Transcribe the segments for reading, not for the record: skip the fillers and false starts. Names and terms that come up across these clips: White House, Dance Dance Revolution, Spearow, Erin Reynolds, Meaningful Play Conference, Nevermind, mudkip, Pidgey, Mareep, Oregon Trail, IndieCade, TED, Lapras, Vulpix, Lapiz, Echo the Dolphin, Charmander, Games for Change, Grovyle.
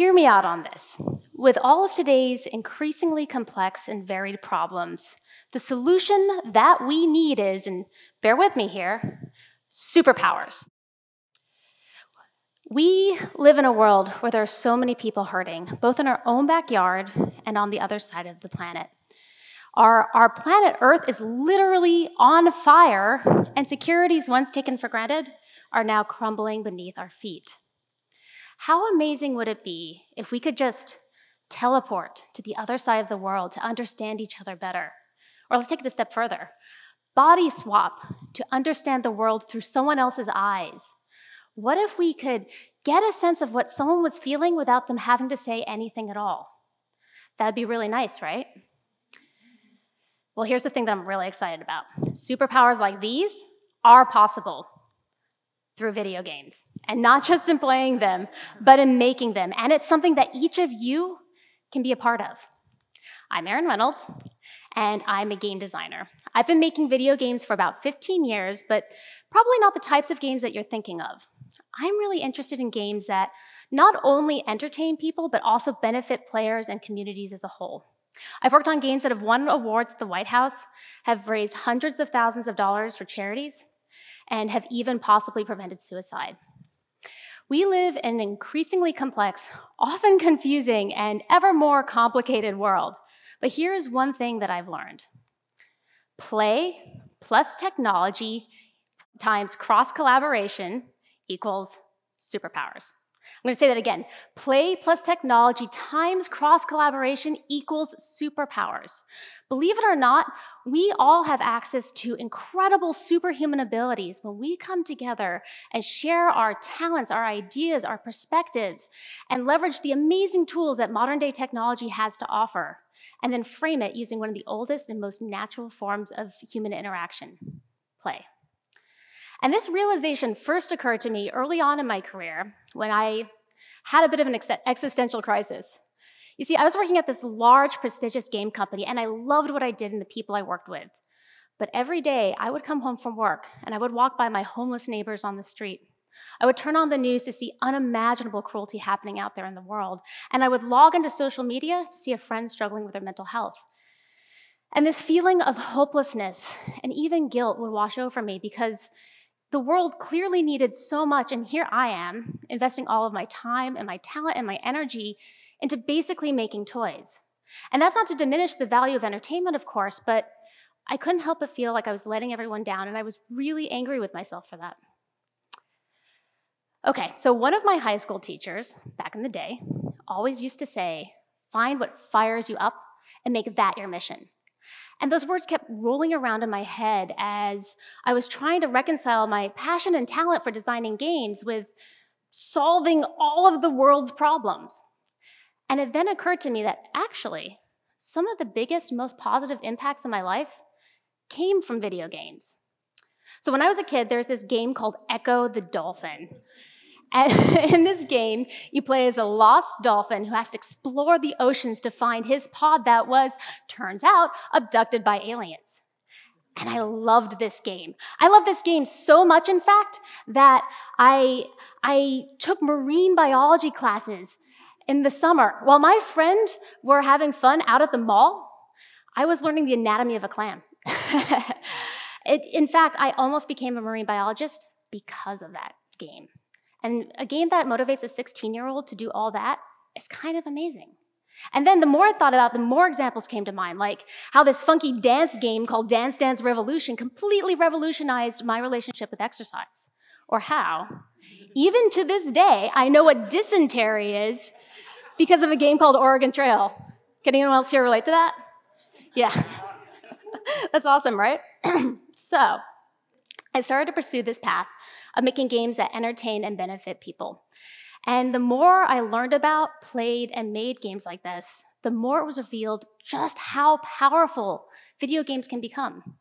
Hear me out on this. With all of today's increasingly complex and varied problems, the solution that we need is, and bear with me here, superpowers. We live in a world where there are so many people hurting, both in our own backyard and on the other side of the planet. Our planet Earth is literally on fire, and securities once taken for granted are now crumbling beneath our feet. How amazing would it be if we could just teleport to the other side of the world to understand each other better? Or let's take it a step further. Body swap to understand the world through someone else's eyes. What if we could get a sense of what someone was feeling without them having to say anything at all? That'd be really nice, right? Well, here's the thing that I'm really excited about. Superpowers like these are possible through video games, and not just in playing them, but in making them. And it's something that each of you can be a part of. I'm Erin Reynolds, and I'm a game designer. I've been making video games for about 15 years, but probably not the types of games that you're thinking of. I'm really interested in games that not only entertain people, but also benefit players and communities as a whole. I've worked on games that have won awards at the White House, have raised hundreds of thousands of dollars for charities, and have even possibly prevented suicide. We live in an increasingly complex, often confusing, and ever more complicated world. But here's one thing that I've learned. Play plus technology times cross-collaboration equals superpowers. I'm going to say that again. Play plus technology times cross-collaboration equals superpowers. Believe it or not, we all have access to incredible superhuman abilities when we come together and share our talents, our ideas, our perspectives, and leverage the amazing tools that modern-day technology has to offer, and then frame it using one of the oldest and most natural forms of human interaction, play. And this realization first occurred to me early on in my career when I had a bit of an existential crisis. You see, I was working at this large, prestigious game company, and I loved what I did and the people I worked with. But every day, I would come home from work, and I would walk by my homeless neighbors on the street. I would turn on the news to see unimaginable cruelty happening out there in the world, and I would log into social media to see a friend struggling with their mental health. And this feeling of hopelessness and even guilt would wash over me because the world clearly needed so much, and here I am, investing all of my time and my talent and my energy into basically making toys. And that's not to diminish the value of entertainment, of course, but I couldn't help but feel like I was letting everyone down, and I was really angry with myself for that. Okay, so one of my high school teachers, back in the day, always used to say, "Find what fires you up and make that your mission." And those words kept rolling around in my head as I was trying to reconcile my passion and talent for designing games with solving all of the world's problems. And it then occurred to me that actually, some of the biggest, most positive impacts in my life came from video games. So when I was a kid, there's this game called Echo the Dolphin. And in this game, you play as a lost dolphin who has to explore the oceans to find his pod that was, turns out, abducted by aliens. And I loved this game. I loved this game so much, in fact, that I took marine biology classes in the summer. While my friends were having fun out at the mall, I was learning the anatomy of a clam. In fact, I almost became a marine biologist because of that game. And a game that motivates a 16-year-old to do all that is kind of amazing. And then the more I thought about it, the more examples came to mind, like how this funky dance game called Dance Dance Revolution completely revolutionized my relationship with exercise. Or how, even to this day, I know what dysentery is because of a game called Oregon Trail. Can anyone else here relate to that? Yeah. That's awesome, right? So, I started to pursue this path of making games that entertain and benefit people. And the more I learned about, played, and made games like this, the more it was revealed just how powerful video games can become.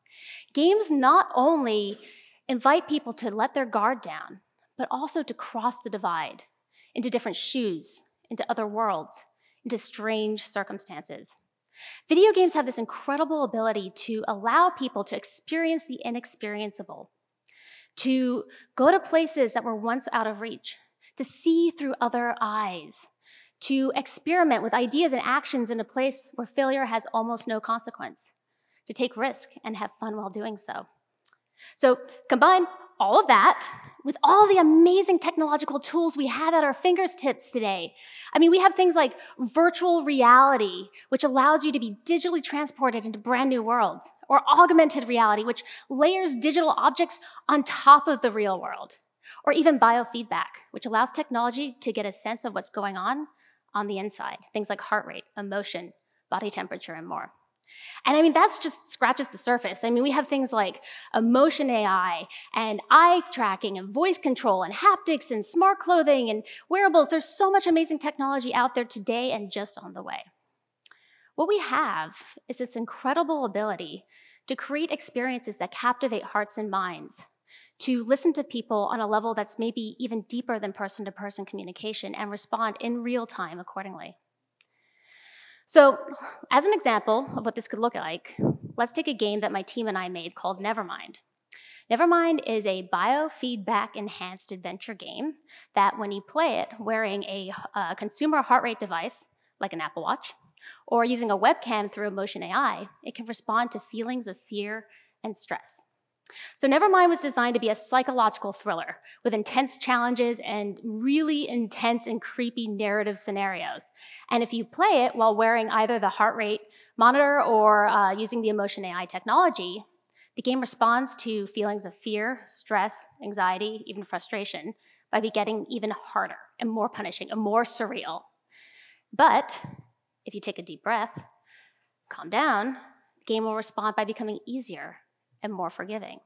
Games not only invite people to let their guard down, but also to cross the divide into different shoes, into other worlds, into strange circumstances. Video games have this incredible ability to allow people to experience the inexperienceable, to go to places that were once out of reach, to see through other eyes, to experiment with ideas and actions in a place where failure has almost no consequence, to take risk and have fun while doing so. So combine all of that with all the amazing technological tools we have at our fingertips today. I mean, we have things like virtual reality, which allows you to be digitally transported into brand new worlds, or augmented reality, which layers digital objects on top of the real world, or even biofeedback, which allows technology to get a sense of what's going on the inside, things like heart rate, emotion, body temperature, and more. And I mean, that's just scratches the surface. I mean, we have things like emotion AI and eye tracking and voice control and haptics and smart clothing and wearables. There's so much amazing technology out there today and just on the way. What we have is this incredible ability to create experiences that captivate hearts and minds, to listen to people on a level that's maybe even deeper than person-to-person communication and respond in real time accordingly. So, as an example of what this could look like, let's take a game that my team and I made called Nevermind. Nevermind is a biofeedback-enhanced adventure game that when you play it wearing a consumer heart rate device, like an Apple Watch, or using a webcam through Emotion AI, it can respond to feelings of fear and stress. So Nevermind was designed to be a psychological thriller with intense challenges and really intense and creepy narrative scenarios. And if you play it while wearing either the heart rate monitor or using the Emotion AI technology, the game responds to feelings of fear, stress, anxiety, even frustration by getting even harder and more punishing and more surreal. But if you take a deep breath, calm down, the game will respond by becoming easier and more forgiving.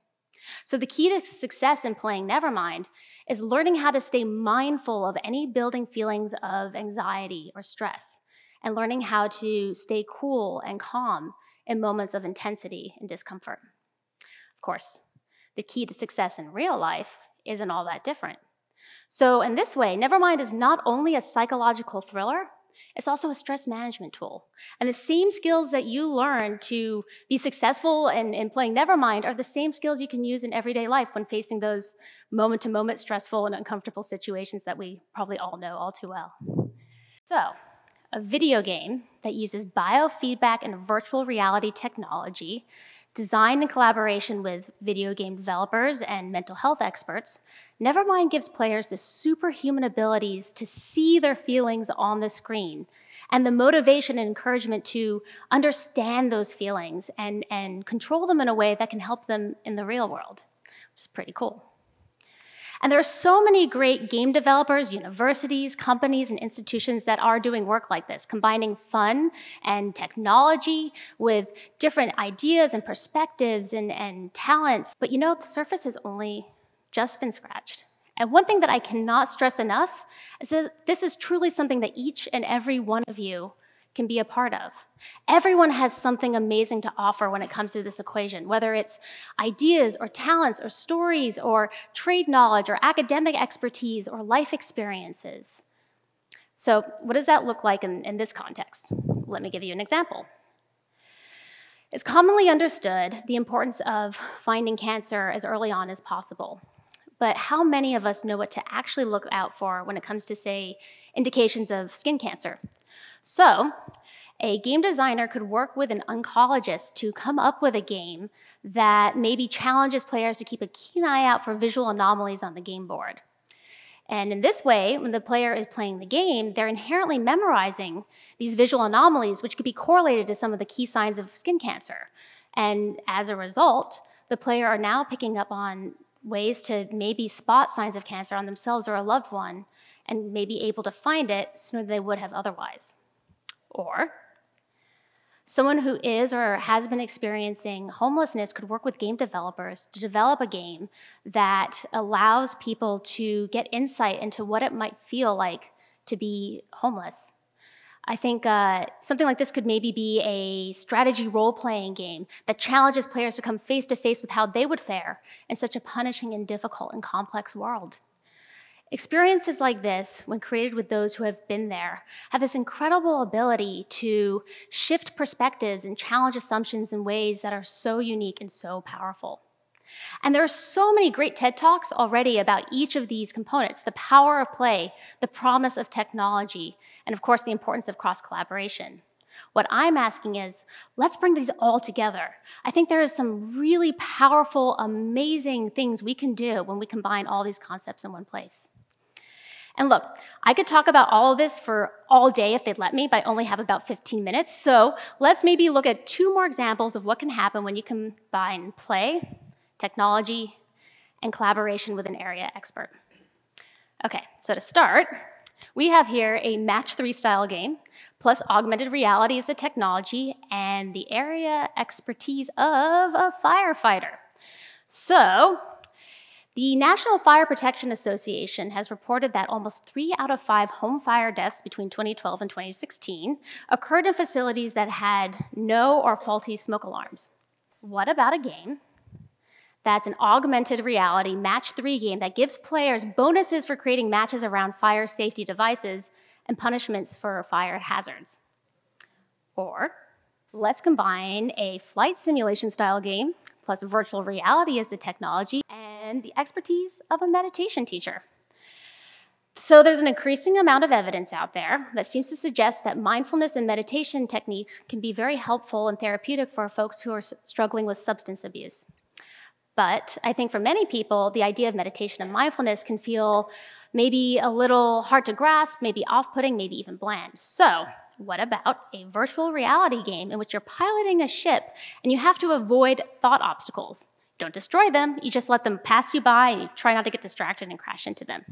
So the key to success in playing Nevermind is learning how to stay mindful of any building feelings of anxiety or stress, and learning how to stay cool and calm in moments of intensity and discomfort. Of course, the key to success in real life isn't all that different. So in this way, Nevermind is not only a psychological thriller, it's also a stress management tool. And the same skills that you learn to be successful in playing Nevermind are the same skills you can use in everyday life when facing those moment-to-moment stressful and uncomfortable situations that we probably all know all too well. So, a video game that uses biofeedback and virtual reality technology, designed in collaboration with video game developers and mental health experts, Nevermind gives players the superhuman abilities to see their feelings on the screen and the motivation and encouragement to understand those feelings and control them in a way that can help them in the real world, which is pretty cool. And there are so many great game developers, universities, companies, and institutions that are doing work like this, combining fun and technology with different ideas and perspectives and talents. But you know, the surface has only just been scratched. And one thing that I cannot stress enough is that this is truly something that each and every one of you can be a part of. Everyone has something amazing to offer when it comes to this equation, whether it's ideas or talents or stories or trade knowledge or academic expertise or life experiences. So what does that look like in this context? Let me give you an example. It's commonly understood the importance of finding cancer as early on as possible. But how many of us know what to actually look out for when it comes to, say, indications of skin cancer? So, a game designer could work with an oncologist to come up with a game that maybe challenges players to keep a keen eye out for visual anomalies on the game board. And in this way, when the player is playing the game, they're inherently memorizing these visual anomalies, which could be correlated to some of the key signs of skin cancer. And as a result, the player are now picking up on ways to maybe spot signs of cancer on themselves or a loved one, and maybe able to find it sooner than they would have otherwise. Or someone who is or has been experiencing homelessness could work with game developers to develop a game that allows people to get insight into what it might feel like to be homeless. I think something like this could maybe be a strategy role-playing game that challenges players to come face-to-face with how they would fare in such a punishing and difficult and complex world. Experiences like this, when created with those who have been there, have this incredible ability to shift perspectives and challenge assumptions in ways that are so unique and so powerful. And there are so many great TED Talks already about each of these components: the power of play, the promise of technology, and of course the importance of cross-collaboration. What I'm asking is, let's bring these all together. I think there is some really powerful, amazing things we can do when we combine all these concepts in one place. And look, I could talk about all of this for all day if they'd let me, but I only have about 15 minutes. So let's maybe look at two more examples of what can happen when you combine play, technology, and collaboration with an area expert. Okay, so to start, we have here a match-3 style game, plus augmented reality is the technology and the area expertise of a firefighter. So the National Fire Protection Association has reported that almost 3 out of 5 home fire deaths between 2012 and 2016 occurred in facilities that had no or faulty smoke alarms. What about a game that's an augmented reality match-3 game that gives players bonuses for creating matches around fire safety devices and punishments for fire hazards? Or let's combine a flight simulation style game, plus virtual reality as the technology and the expertise of a meditation teacher. So there's an increasing amount of evidence out there that seems to suggest that mindfulness and meditation techniques can be very helpful and therapeutic for folks who are struggling with substance abuse. But I think for many people, the idea of meditation and mindfulness can feel maybe a little hard to grasp, maybe off-putting, maybe even bland. So what about a virtual reality game in which you're piloting a ship and you have to avoid thought obstacles? You don't destroy them, you just let them pass you by and you try not to get distracted and crash into them.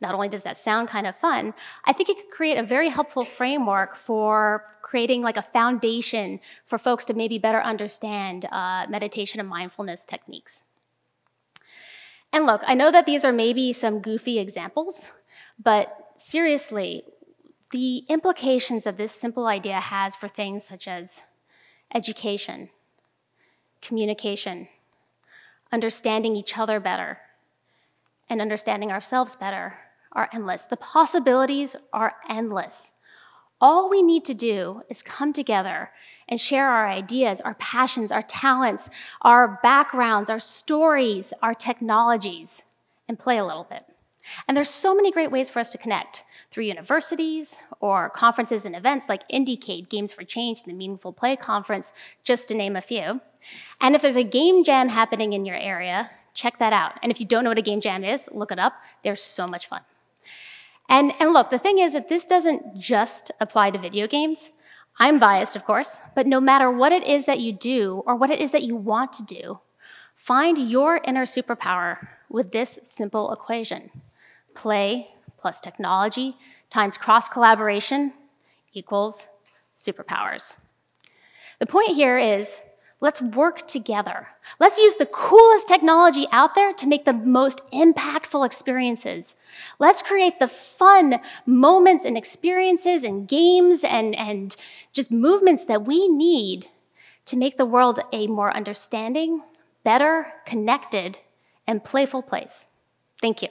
Not only does that sound kind of fun, I think it could create a very helpful framework for creating like a foundation for folks to maybe better understand meditation and mindfulness techniques. And look, I know that these are maybe some goofy examples, but seriously, the implications that this simple idea has for things such as education, communication, understanding each other better, and understanding ourselves better are endless. The possibilities are endless. All we need to do is come together and share our ideas, our passions, our talents, our backgrounds, our stories, our technologies, and play a little bit. And there's so many great ways for us to connect through universities or conferences and events like IndieCade, Games for Change, and the Meaningful Play Conference, just to name a few. And if there's a game jam happening in your area, check that out. And if you don't know what a game jam is, look it up. They're so much fun. And look, the thing is that this doesn't just apply to video games. I'm biased, of course, but no matter what it is that you do or what it is that you want to do, find your inner superpower with this simple equation. Play plus technology times cross-collaboration equals superpowers. The point here is, let's work together. Let's use the coolest technology out there to make the most impactful experiences. Let's create the fun moments and experiences and games and just movements that we need to make the world a more understanding, better, connected, and playful place. Thank you.